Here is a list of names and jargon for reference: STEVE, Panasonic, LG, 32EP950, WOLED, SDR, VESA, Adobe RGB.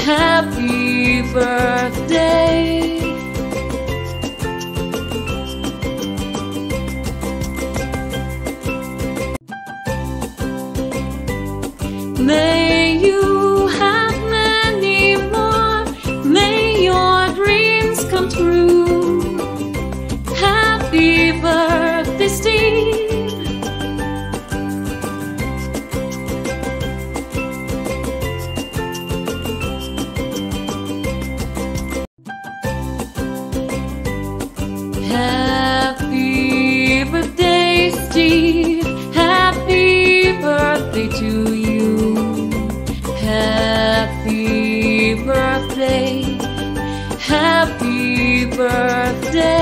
Happy birthday. May you have many more. May your dreams come true. Happy birthday, Steve. Happy birthday, Steve. Happy birthday to you. Happy birthday. Happy birthday.